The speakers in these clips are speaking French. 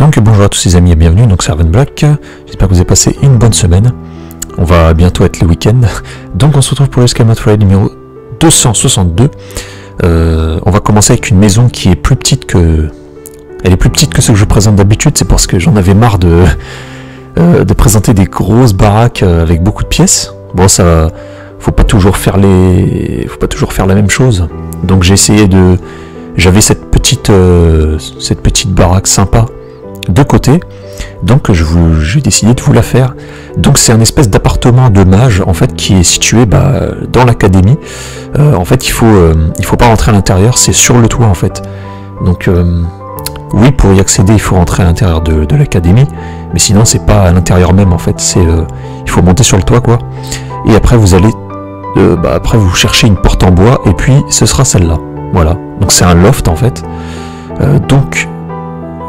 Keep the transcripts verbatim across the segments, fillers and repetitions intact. Donc bonjour à tous les amis et bienvenue, donc c'est Raven Black, j'espère que vous avez passé une bonne semaine, on va bientôt être le week-end, donc on se retrouve pour le Skyrim Mods Friday numéro deux cent soixante-deux, euh, on va commencer avec une maison qui est plus petite que... Elle est plus petite que ce que je présente d'habitude, c'est parce que j'en avais marre de, euh, de présenter des grosses baraques avec beaucoup de pièces. Bon, ça, faut pas toujours faire les, faut pas toujours faire la même chose. Donc j'ai essayé de, j'avais cette petite, euh, cette petite baraque sympa de côté. Donc je vous, j'ai décidé de vous la faire. Donc c'est un espèce d'appartement de mage en fait qui est situé bah, dans l'académie. Euh, en fait, il faut, euh, il faut pas rentrer à l'intérieur, c'est sur le toit en fait. Donc euh, oui, pour y accéder, il faut rentrer à l'intérieur de, de l'académie, mais sinon c'est pas à l'intérieur même en fait. C'est, euh, il faut monter sur le toit quoi. Et après vous allez, euh, bah, après vous cherchez une porte en bois et puis ce sera celle-là. Voilà. Donc c'est un loft en fait. Euh, donc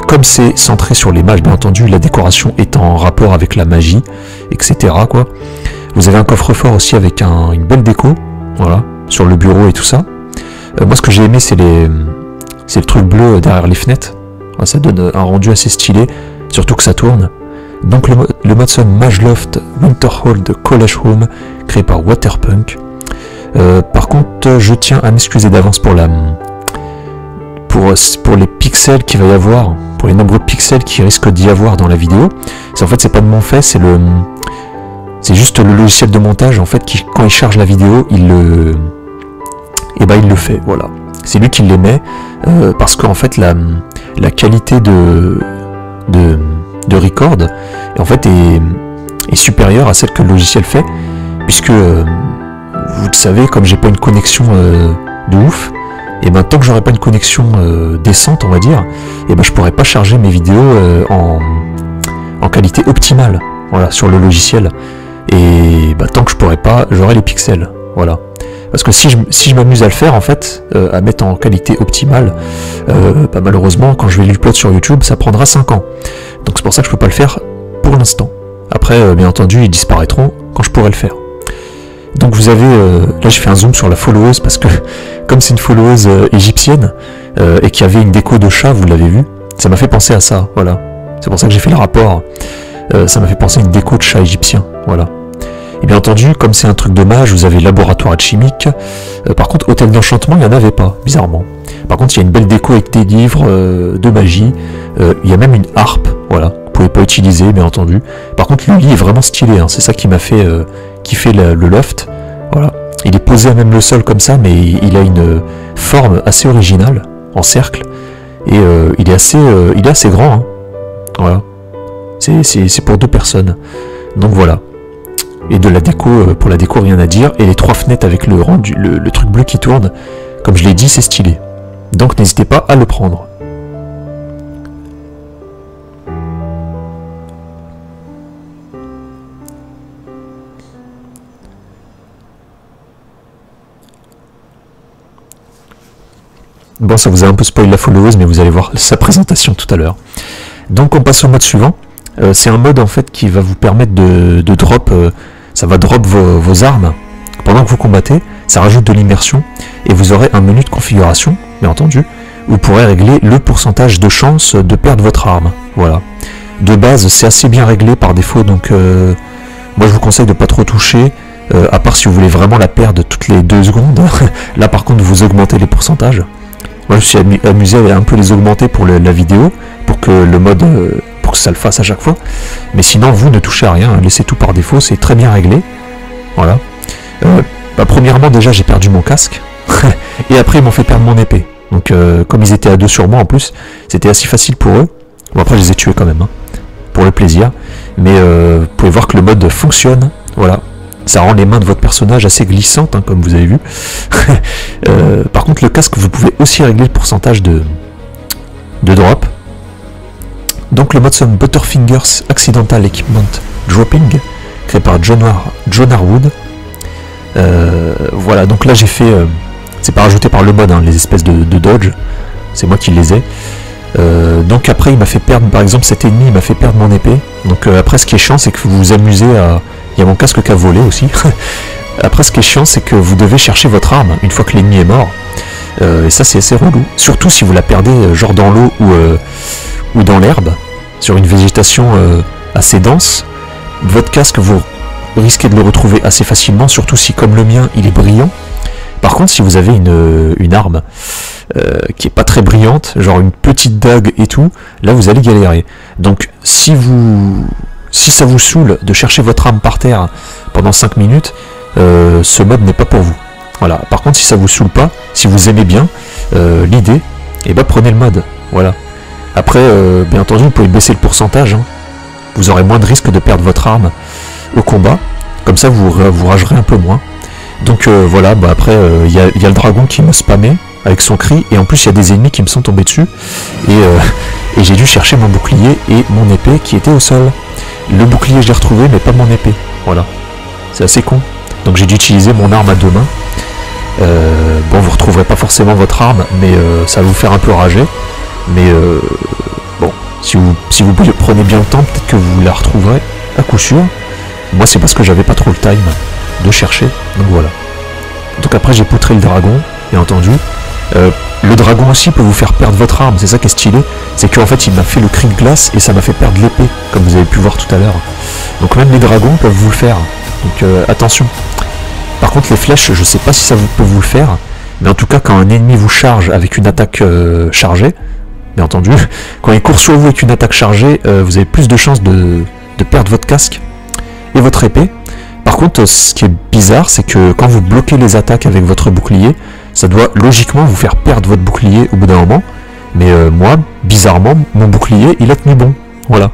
comme c'est centré sur les mages, bien entendu, la décoration est en rapport avec la magie, et cetera quoi. Vous avez un coffre-fort aussi avec un, une belle déco, voilà, sur le bureau et tout ça. Euh, moi ce que j'ai aimé c'est les, c'est le truc bleu derrière les fenêtres. Ça donne un rendu assez stylé, surtout que ça tourne. Donc le, le Madison Mage Loft Winterhold College Home, créé par Waterpunk. Euh, par contre, je tiens à m'excuser d'avance pour la, pour, pour les pixels qu'il va y avoir, pour les nombreux pixels qui risquent d'y avoir dans la vidéo. En fait, c'est pas de mon fait, c'est le, c'est juste le logiciel de montage en fait qui, quand il charge la vidéo, il le, et ben il le fait. Voilà, c'est lui qui les met euh, parce qu'en fait la la qualité de, de, de record en fait est, est supérieure à celle que le logiciel fait, puisque euh, vous le savez, comme j'ai pas une connexion euh, de ouf, et ben tant que j'aurai pas une connexion euh, décente on va dire, et ben je pourrais pas charger mes vidéos euh, en, en qualité optimale, voilà, sur le logiciel, et ben, tant que je pourrais pas, j'aurai les pixels, voilà. Parce que si je, si je m'amuse à le faire en fait, euh, à mettre en qualité optimale, euh, bah malheureusement quand je vais l'upload sur YouTube, ça prendra cinq ans. Donc c'est pour ça que je peux pas le faire pour l'instant. Après, euh, bien entendu, ils disparaîtront quand je pourrai le faire. Donc vous avez, euh, là je fais un zoom sur la followeuse parce que comme c'est une followeuse euh, égyptienne euh, et qui avait une déco de chat, vous l'avez vu, ça m'a fait penser à ça. Voilà, c'est pour ça que j'ai fait le rapport. Euh, ça m'a fait penser à une déco de chat égyptien. Voilà. Et bien entendu, comme c'est un truc de mage, vous avez laboratoire alchimique. Euh, par contre, hôtel d'enchantement, il n'y en avait pas, bizarrement. Par contre, il y a une belle déco avec des livres euh, de magie. Euh, il y a même une harpe, voilà, que vous ne pouvez pas utiliser, bien entendu. Par contre, le lit est vraiment stylé, hein, c'est ça qui m'a fait euh, kiffer la, le loft. Voilà. Il est posé à même le sol comme ça, mais il, il a une forme assez originale, en cercle. Et euh, il est assez, euh, il est assez grand, hein. Voilà. C'est pour deux personnes. Donc voilà. Et de la déco, pour la déco rien à dire, et les trois fenêtres avec le, rendu, le, le truc bleu qui tourne, comme je l'ai dit, c'est stylé. Donc n'hésitez pas à le prendre. Bon, ça vous a un peu spoilé la followeuse, mais vous allez voir sa présentation tout à l'heure. Donc on passe au mode suivant. Euh, c'est un mode en fait qui va vous permettre de, de drop, euh, ça va drop vos, vos armes pendant que vous combattez, ça rajoute de l'immersion et vous aurez un menu de configuration, bien entendu, où vous pourrez régler le pourcentage de chance de perdre votre arme. Voilà. De base c'est assez bien réglé par défaut, donc euh, moi je vous conseille de pas trop toucher, euh, à part si vous voulez vraiment la perdre toutes les deux secondes. Là par contre vous augmentez les pourcentages. Moi je me suis amusé à un peu les augmenter pour le, la vidéo, pour que le mode... Euh, que ça le fasse à chaque fois, mais sinon vous ne touchez à rien, laissez tout par défaut, c'est très bien réglé. Voilà. Euh, bah, premièrement déjà j'ai perdu mon casque et après ils m'ont fait perdre mon épée, donc euh, comme ils étaient à deux sur moi en plus, c'était assez facile pour eux. Bon après je les ai tués quand même, hein, pour le plaisir, mais euh, vous pouvez voir que le mode fonctionne, voilà, ça rend les mains de votre personnage assez glissantes, hein, comme vous avez vu. euh, par contre le casque vous pouvez aussi régler le pourcentage de, de drop. Donc le mode somme Butterfingers Accidental Equipment Dropping, créé par John, Ar John Arwood. Euh, voilà, donc là j'ai fait... Euh, c'est pas rajouté par le mode, hein, les espèces de, de dodge. C'est moi qui les ai. Euh, donc après il m'a fait perdre, par exemple cet ennemi il m'a fait perdre mon épée. Donc euh, après ce qui est chiant c'est que vous vous amusez à... Il y a mon casque qui a volé aussi. Après ce qui est chiant c'est que vous devez chercher votre arme une fois que l'ennemi est mort. Euh, et ça c'est assez relou. Surtout si vous la perdez genre dans l'eau ou... Euh, ou dans l'herbe, sur une végétation euh, assez dense, votre casque vous risquez de le retrouver assez facilement, surtout si comme le mien il est brillant. Par contre si vous avez une, une arme euh, qui est pas très brillante, genre une petite dague et tout, là vous allez galérer. Donc si vous si ça vous saoule de chercher votre arme par terre pendant cinq minutes, euh, ce mode n'est pas pour vous. Voilà. Par contre si ça vous saoule pas, si vous aimez bien euh, l'idée, et bah prenez le mode. Voilà. Après, euh, bien entendu, vous pouvez baisser le pourcentage, hein. Vous aurez moins de risque de perdre votre arme au combat, comme ça vous, vous ragerez un peu moins. Donc euh, voilà, bah après, il euh, y, y a le dragon qui me spammait avec son cri, et en plus il y a des ennemis qui me sont tombés dessus, et, euh, et j'ai dû chercher mon bouclier et mon épée qui était au sol. Le bouclier je l'ai retrouvé, mais pas mon épée, voilà. C'est assez con. Donc j'ai dû utiliser mon arme à deux mains. Euh, bon, vous retrouverez pas forcément votre arme, mais euh, ça va vous faire un peu rager. Mais euh, bon, si vous, si vous prenez bien le temps, peut-être que vous la retrouverez à coup sûr. Moi, c'est parce que j'avais pas trop le time de chercher, donc voilà. Donc après, j'ai poutré le dragon, bien entendu. Euh, le dragon aussi peut vous faire perdre votre arme, c'est ça qui est stylé. C'est qu'en fait, il m'a fait le cri de glace et ça m'a fait perdre l'épée, comme vous avez pu voir tout à l'heure. Donc même les dragons peuvent vous le faire, donc euh, attention. Par contre, les flèches, je sais pas si ça vous, peut vous le faire, mais en tout cas, quand un ennemi vous charge avec une attaque euh, chargée, bien entendu, quand il court sur vous avec une attaque chargée, euh, vous avez plus de chances de, de perdre votre casque et votre épée. Par contre, ce qui est bizarre, c'est que quand vous bloquez les attaques avec votre bouclier, ça doit logiquement vous faire perdre votre bouclier au bout d'un moment. Mais euh, moi, bizarrement, mon bouclier, il a tenu bon. Voilà.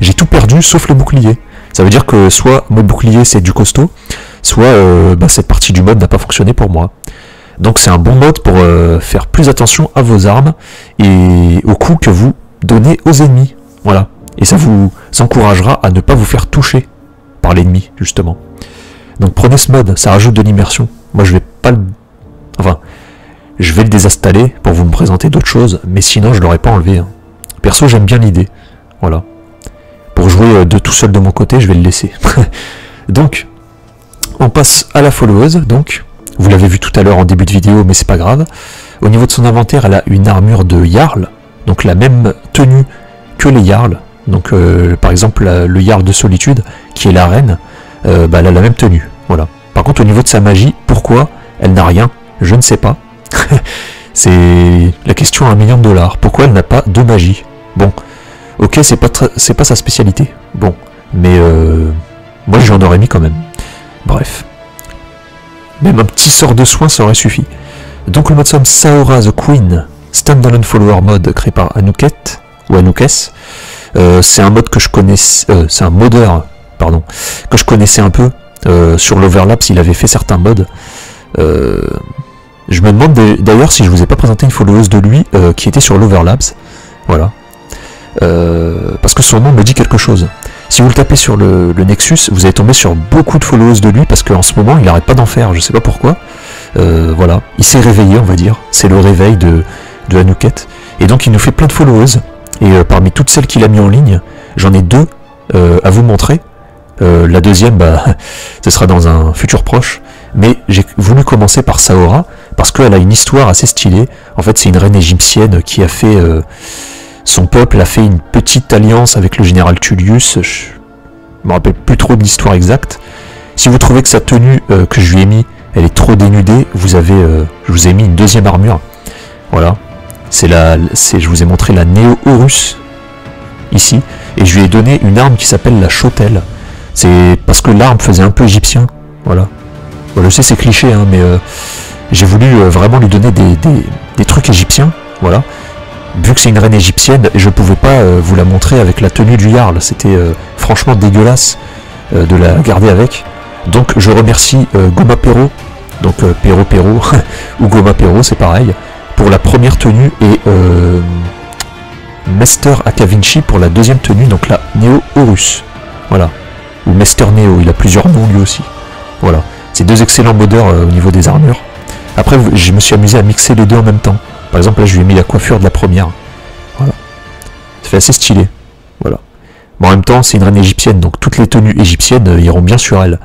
J'ai tout perdu sauf le bouclier. Ça veut dire que soit mon bouclier, c'est du costaud, soit euh, bah, cette partie du mode n'a pas fonctionné pour moi. Donc c'est un bon mode pour euh, faire plus attention à vos armes et aux coups que vous donnez aux ennemis. Voilà. Et ça vous encouragera à ne pas vous faire toucher par l'ennemi, justement. Donc prenez ce mode, ça rajoute de l'immersion. Moi je vais pas le... Enfin, je vais le désinstaller pour vous me présenter d'autres choses, mais sinon je l'aurais pas enlevé, hein. Perso j'aime bien l'idée. Voilà. Pour jouer de tout seul de mon côté, je vais le laisser. Donc, on passe à la followeuse, donc... Vous l'avez vu tout à l'heure en début de vidéo, mais c'est pas grave. Au niveau de son inventaire, elle a une armure de Jarl, donc la même tenue que les Jarls. Donc euh, par exemple, la, le Jarl de Solitude, qui est la reine, euh, bah, elle a la même tenue. Voilà. Par contre, au niveau de sa magie, pourquoi elle n'a rien? Je ne sais pas. C'est la question à un million de dollars. Pourquoi elle n'a pas de magie? Bon, ok, c'est pas, c'est pas sa spécialité. Bon, mais euh, moi j'en aurais mis quand même. Bref. Même un petit sort de soin, ça aurait suffi. Donc le mode somme Sahora the Queen, Standalone Follower Mode créé par Anuketh, ou Anuketh. Euh, c'est un mode que je connaissais, euh, c'est un modeur, pardon, que je connaissais un peu. Euh, sur l'overlap, s'il avait fait certains mods. Euh, je me demande d'ailleurs si je vous ai pas présenté une followeuse de lui euh, qui était sur l'overlaps. Voilà. Euh, parce que son nom me dit quelque chose. Si vous le tapez sur le, le Nexus, vous allez tomber sur beaucoup de followers de lui, parce qu'en ce moment, il n'arrête pas d'en faire, je sais pas pourquoi. Euh, voilà, il s'est réveillé, on va dire. C'est le réveil de, de Anuketh. Et donc, il nous fait plein de followers. Et euh, parmi toutes celles qu'il a mis en ligne, j'en ai deux euh, à vous montrer. Euh, la deuxième, bah, ce sera dans un futur proche. Mais j'ai voulu commencer par Sahora, parce qu'elle a une histoire assez stylée. En fait, c'est une reine égyptienne qui a fait... Euh, Son peuple a fait une petite alliance avec le général Tullius, je me rappelle plus trop de l'histoire exacte. Si vous trouvez que sa tenue euh, que je lui ai mis, elle est trop dénudée, vous avez, euh, je vous ai mis une deuxième armure. Voilà, c'est la, c'est, je vous ai montré la Néo-Horus, ici, et je lui ai donné une arme qui s'appelle la Chautelle. C'est parce que l'arme faisait un peu égyptien, voilà. Bon, je sais c'est cliché, hein, mais euh, j'ai voulu euh, vraiment lui donner des, des, des trucs égyptiens, voilà. Vu que c'est une reine égyptienne, je pouvais pas euh, vous la montrer avec la tenue du Jarl, c'était euh, franchement dégueulasse euh, de la garder avec. Donc je remercie euh, Goma Perro, donc euh, Perro Perro, ou Goma Perro, c'est pareil, pour la première tenue, et euh, Mester Akavinci pour la deuxième tenue, donc la Neo Horus, voilà, ou Mester Neo, il a plusieurs noms lui aussi, voilà. C'est deux excellents modeurs euh, au niveau des armures. Après je me suis amusé à mixer les deux en même temps. Par exemple, là, je lui ai mis la coiffure de la première. Voilà. Ça fait assez stylé. Voilà. Mais en même temps, c'est une reine égyptienne, donc toutes les tenues égyptiennes euh, iront bien sur elle.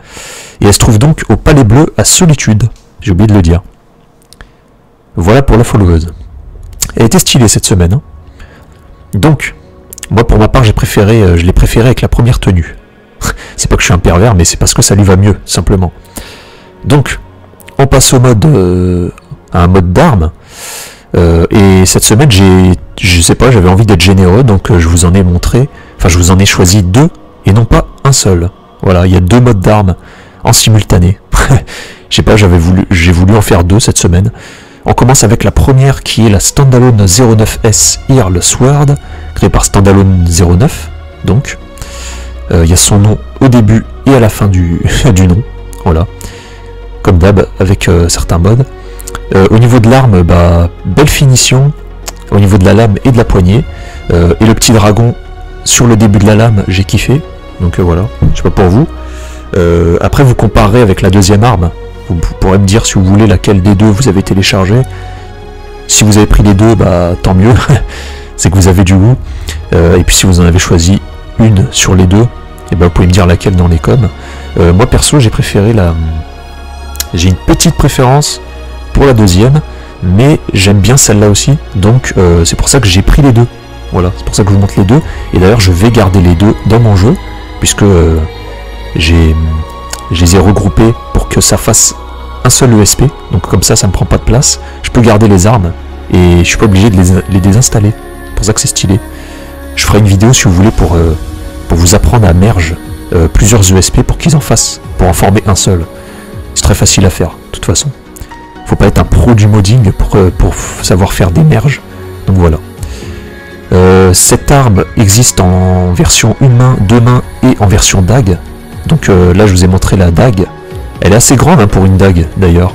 Et elle se trouve donc au Palais Bleu à Solitude. J'ai oublié de le dire. Voilà pour la followeuse. Elle était stylée cette semaine, hein. Donc, Moi, pour ma part, j'ai préféré, euh, je l'ai préféré avec la première tenue. C'est pas que je suis un pervers, mais c'est parce que ça lui va mieux, simplement. Donc, on passe au mode, euh, à un mode d'armes. Euh, et cette semaine, j'ai, je sais pas, j'avais envie d'être généreux, donc euh, je vous en ai montré, enfin je vous en ai choisi deux, et non pas un seul. Voilà, il y a deux modes d'armes en simultané. Je sais pas, j'avais voulu, j'ai voulu en faire deux cette semaine. On commence avec la première qui est la Standalone zéro neuf S Hirl Sword, créée par Standalone zéro neuf, donc. Il euh, y a son nom au début et à la fin du, du nom, voilà. Comme d'hab avec euh, certains modes. Euh, au niveau de l'arme, bah, belle finition, au niveau de la lame et de la poignée. Euh, et le petit dragon sur le début de la lame, j'ai kiffé. Donc euh, voilà, je sais pas pour vous. Euh, après vous comparez avec la deuxième arme, vous, vous pourrez me dire si vous voulez laquelle des deux vous avez téléchargé. Si vous avez pris les deux, bah tant mieux, c'est que vous avez du goût. Euh, et puis si vous en avez choisi une sur les deux, et bah, vous pouvez me dire laquelle dans les coms. Euh, moi perso j'ai préféré la... J'ai une petite préférence pour la deuxième, mais j'aime bien celle-là aussi, donc euh, c'est pour ça que j'ai pris les deux. Voilà, c'est pour ça que je vous montre les deux, et d'ailleurs je vais garder les deux dans mon jeu, puisque euh, j'ai, je les ai regroupés pour que ça fasse un seul E S P, donc comme ça, ça ne me prend pas de place, je peux garder les armes, et je suis pas obligé de les, les désinstaller, c'est pour ça que c'est stylé. Je ferai une vidéo si vous voulez pour, euh, pour vous apprendre à merge euh, plusieurs E S P pour qu'ils en fassent, pour en former un seul. C'est très facile à faire, de toute façon. Faut pas être un pro du modding pour, euh, pour savoir faire des merges, donc voilà. Euh, cette arme existe en version une main, deux mains et en version dague. Donc euh, là je vous ai montré la dague, elle est assez grande hein, pour une dague d'ailleurs.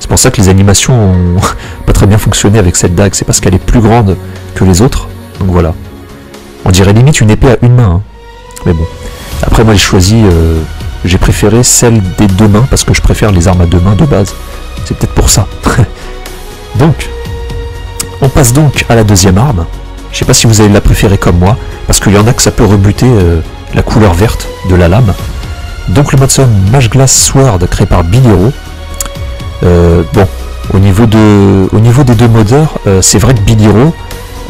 C'est pour ça que les animations ont pas très bien fonctionné avec cette dague, c'est parce qu'elle est plus grande que les autres, donc voilà. On dirait limite une épée à une main, hein. Mais bon. Après moi j'ai choisi, euh, j'ai préféré celle des deux mains parce que je préfère les armes à deux mains de base, c'est peut-être pour ça. Donc, on passe donc à la deuxième arme. Je sais pas si vous allez la préférer comme moi, parce qu'il y en a que ça peut rebuter euh, la couleur verte de la lame. Donc le mode Mage Glass Sword créé par Billyro. Euh, bon, au niveau, de, au niveau des deux modeurs, euh, c'est vrai que Billyro,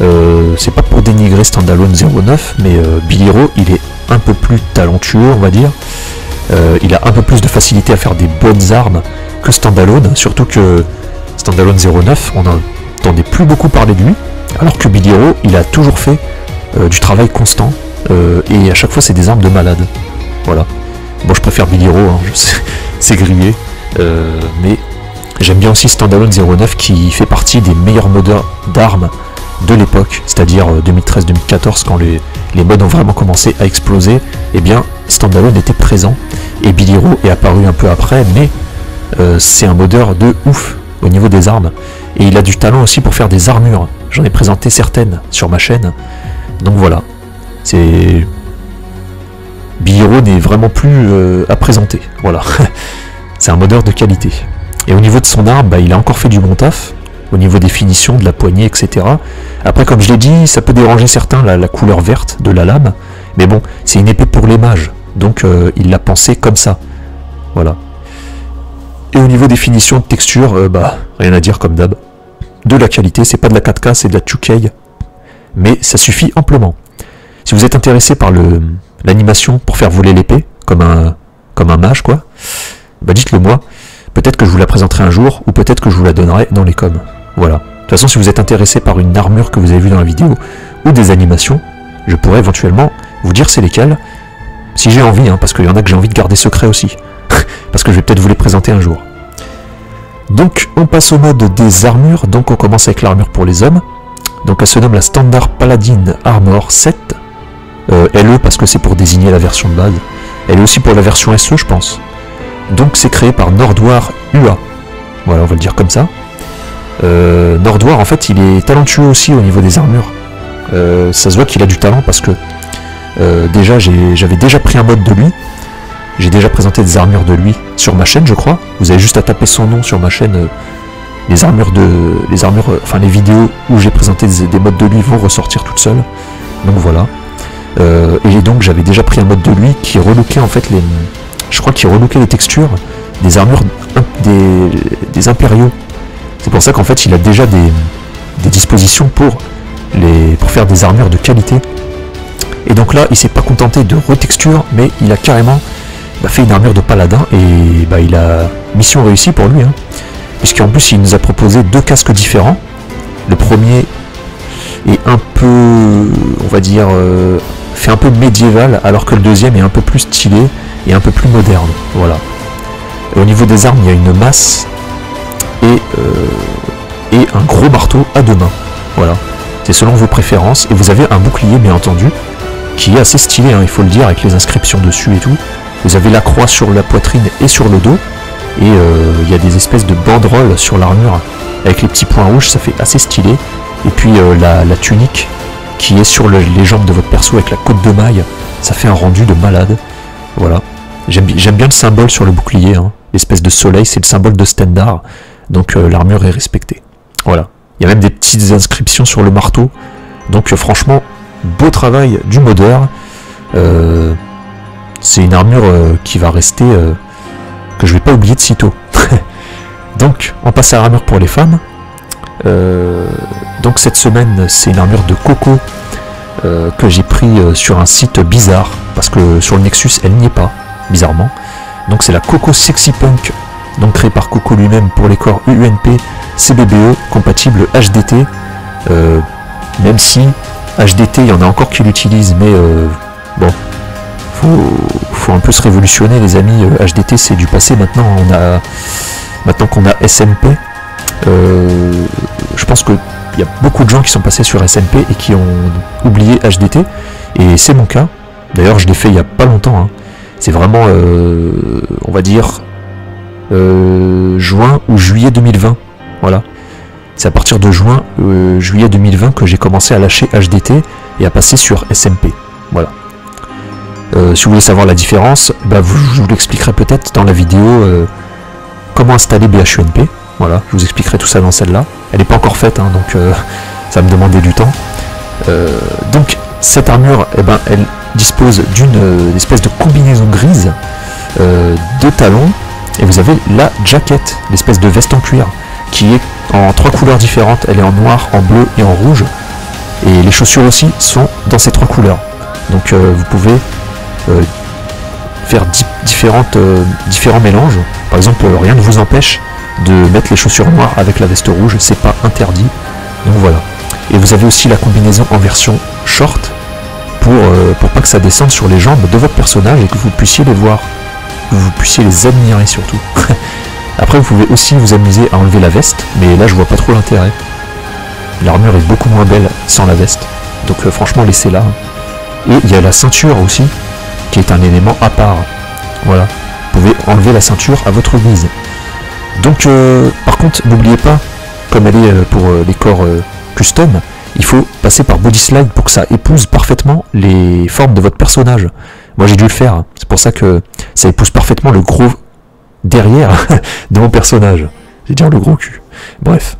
euh, c'est pas pour dénigrer Standalone zéro neuf, mais euh, Billyro il est un peu plus talentueux, on va dire. Euh, il a un peu plus de facilité à faire des bonnes armes que Standalone, surtout que Standalone zéro neuf, on n'entendait plus beaucoup parler de lui. Alors que Billyro, il a toujours fait euh, du travail constant, euh, et à chaque fois c'est des armes de malade. Voilà. Bon, je préfère Billyro, hein, je sais, c'est grillé, euh, mais j'aime bien aussi Standalone zéro neuf qui fait partie des meilleurs modeurs d'armes de l'époque, c'est-à-dire deux mille treize deux mille quatorze, quand les, les mods ont vraiment commencé à exploser. Eh bien, Standalone était présent, et Billyro est apparu un peu après, mais euh, c'est un modeur de ouf au niveau des armes. Et il a du talent aussi pour faire des armures. J'en ai présenté certaines sur ma chaîne. Donc voilà. C'est... Billyro n'est vraiment plus euh, à présenter. Voilà. C'est un modeur de qualité. Et au niveau de son arme, bah, il a encore fait du bon taf. Au niveau des finitions, de la poignée, et cetera. Après, comme je l'ai dit, ça peut déranger certains la, la couleur verte de la lame. Mais bon, c'est une épée pour les mages. Donc euh, il l'a pensé comme ça. Voilà. Et au niveau des finitions, de texture, euh, bah, rien à dire comme d'hab. De la qualité, c'est pas de la quatre K, c'est de la two K, mais ça suffit amplement. Si vous êtes intéressé par le l'animation pour faire voler l'épée, comme un comme un mage quoi, bah dites-le moi, peut-être que je vous la présenterai un jour, ou peut-être que je vous la donnerai dans les coms. Voilà. De toute façon, si vous êtes intéressé par une armure que vous avez vue dans la vidéo, ou des animations, je pourrais éventuellement vous dire c'est lesquelles, si j'ai envie, hein, parce qu'il y en a que j'ai envie de garder secret aussi, parce que je vais peut-être vous les présenter un jour. Donc on passe au mode des armures, donc on commence avec l'armure pour les hommes. Donc elle se nomme la Stendarr Paladin Armor Set, euh, L E parce que c'est pour désigner la version de base, elle est aussi pour la version S E je pense. Donc c'est créé par Nordwar U A, voilà on va le dire comme ça. Euh, Nordwar en fait il est talentueux aussi au niveau des armures, euh, ça se voit qu'il a du talent parce que euh, déjà j'avais déjà pris un mode de lui. J'ai déjà présenté des armures de lui sur ma chaîne, je crois. Vous avez juste à taper son nom sur ma chaîne. Euh, les armures de, les armures, euh, enfin les vidéos où j'ai présenté des, des modes de lui vont ressortir toutes seules. Donc voilà. Euh, et donc j'avais déjà pris un mode de lui qui relookait en fait les, je crois qu'il relookait les textures des armures des, des impériaux. C'est pour ça qu'en fait il a déjà des, des dispositions pour les, pour faire des armures de qualité. Et donc là, il s'est pas contenté de retexture, mais il a carrément bah, fait une armure de paladin, et bah, il a mission réussie pour lui, hein. Puisqu'en plus, il nous a proposé deux casques différents. Le premier est un peu, on va dire, euh, fait un peu médiéval, alors que le deuxième est un peu plus stylé et un peu plus moderne. Voilà. Et au niveau des armes, il y a une masse et, euh, et un gros marteau à deux mains. Voilà. C'est selon vos préférences. Et vous avez un bouclier, bien entendu, qui est assez stylé, hein, il faut le dire, avec les inscriptions dessus et tout. Vous avez la croix sur la poitrine et sur le dos. Et euh, il y a des espèces de banderoles sur l'armure avec les petits points rouges, ça fait assez stylé. Et puis euh, la, la tunique qui est sur le, les jambes de votre perso avec la côte de maille, ça fait un rendu de malade. Voilà. J'aime bien le symbole sur le bouclier, hein. L'espèce de soleil, c'est le symbole de Stendarr. Donc euh, l'armure est respectée. Voilà. Il y a même des petites inscriptions sur le marteau. Donc euh, franchement, beau travail du modeur. Euh, c'est une armure euh, qui va rester... Euh, que je vais pas oublier de sitôt. Donc on passe à l'armure pour les femmes. Euh, donc cette semaine c'est une armure de Coco euh, que j'ai pris euh, sur un site bizarre parce que sur le Nexus elle n'y est pas, bizarrement. Donc c'est la Coco Sexy Punk, donc créée par Coco lui-même pour les corps U U N P C B B E compatible H D T. Euh, même si H D T il y en a encore qui l'utilisent, mais euh, bon. Faut, faut un peu se révolutionner les amis, H D T c'est du passé, maintenant on a maintenant qu'on a S M P, euh, je pense qu'il y a beaucoup de gens qui sont passés sur S M P et qui ont oublié H D T, et c'est mon cas, d'ailleurs je l'ai fait il n'y a pas longtemps, hein. C'est vraiment, euh, on va dire, euh, juin ou juillet deux mille vingt, voilà. C'est à partir de juin, euh, juillet deux mille vingt que j'ai commencé à lâcher H D T et à passer sur S M P, voilà. Euh, si vous voulez savoir la différence, bah vous, je vous l'expliquerai peut-être dans la vidéo euh, comment installer B H U N P. Voilà, je vous expliquerai tout ça dans celle-là. Elle n'est pas encore faite, hein, donc euh, ça va me demander du temps. Euh, donc cette armure, eh ben, elle dispose d'une euh, espèce de combinaison grise, euh, de talons, et vous avez la jaquette, l'espèce de veste en cuir, qui est en trois couleurs différentes. Elle est en noir, en bleu et en rouge. Et les chaussures aussi sont dans ces trois couleurs. Donc euh, vous pouvez... Euh, faire différentes, euh, différents mélanges. Par exemple, euh, rien ne vous empêche de mettre les chaussures noires avec la veste rouge, c'est pas interdit, donc voilà. Et vous avez aussi la combinaison en version short pour, euh, pour pas que ça descende sur les jambes de votre personnage et que vous puissiez les voir, que vous puissiez les admirer surtout. Après vous pouvez aussi vous amuser à enlever la veste, mais là je vois pas trop l'intérêt, l'armure est beaucoup moins belle sans la veste, donc euh, franchement laissez-la, hein. Et il y a la ceinture aussi qui est un élément à part. Voilà, vous pouvez enlever la ceinture à votre guise. Donc euh, par contre n'oubliez pas, comme elle est euh, pour euh, les corps euh, custom, il faut passer par body slide pour que ça épouse parfaitement les formes de votre personnage. Moi j'ai dû le faire, c'est pour ça que ça épouse parfaitement le gros derrière de mon personnage, j'ai dit le gros cul, bref.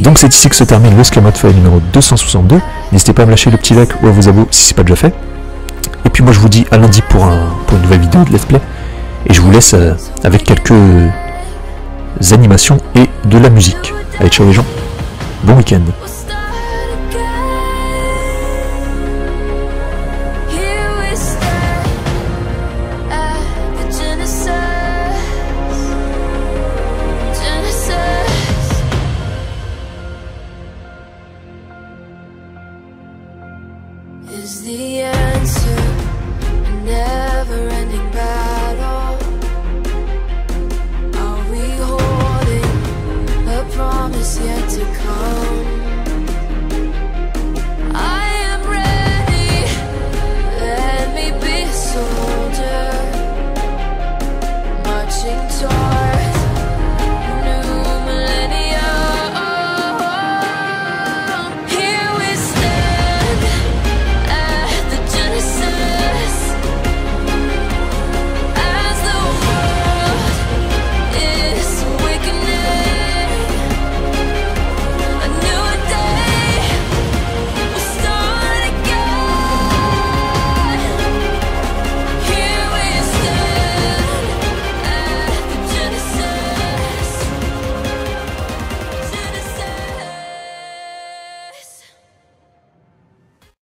Donc c'est ici que se termine le Skyrim Mods Friday numéro deux cent soixante-deux, n'hésitez pas à me lâcher le petit like ou à vous abonner si c'est pas déjà fait. Et puis moi je vous dis à lundi pour, un, pour une nouvelle vidéo de Let's Play. Et je vous laisse euh, avec quelques euh, animations et de la musique. Allez, ciao les gens, bon week-end.